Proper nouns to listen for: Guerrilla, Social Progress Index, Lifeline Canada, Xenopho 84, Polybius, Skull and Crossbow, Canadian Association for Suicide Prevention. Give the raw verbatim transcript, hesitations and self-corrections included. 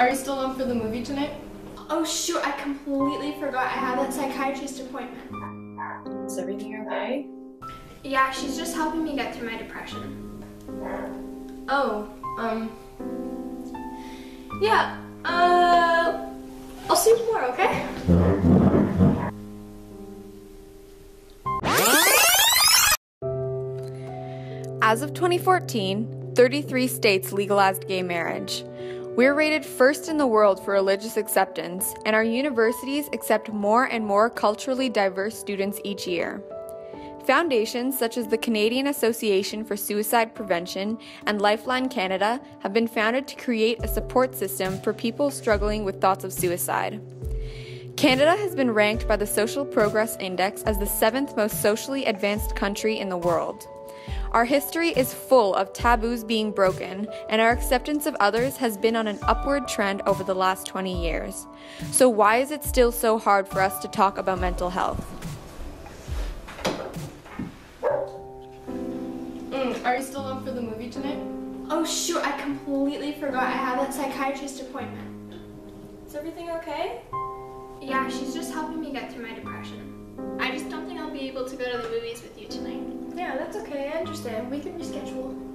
Are you still on for the movie tonight? Oh shoot, I completely forgot I had that psychiatrist appointment. Is everything okay? Yeah, she's just helping me get through my depression. Oh, um... yeah, uh... I'll see you tomorrow, okay? As of twenty fourteen, thirty-three states legalized gay marriage. We're rated first in the world for religious acceptance, and our universities accept more and more culturally diverse students each year. Foundations such as the Canadian Association for Suicide Prevention and Lifeline Canada have been founded to create a support system for people struggling with thoughts of suicide. Canada has been ranked by the Social Progress Index as the seventh most socially advanced country in the world. Our history is full of taboos being broken, and our acceptance of others has been on an upward trend over the last twenty years. So why is it still so hard for us to talk about mental health? Mm, are you still on for the movie tonight? Oh shoot, I completely forgot I had that psychiatrist appointment. Is everything okay? Yeah, she's just helping me get through my depression. I just don't think I'll be able to go to the movies with you tonight. Yeah, that's okay, I understand. We can reschedule.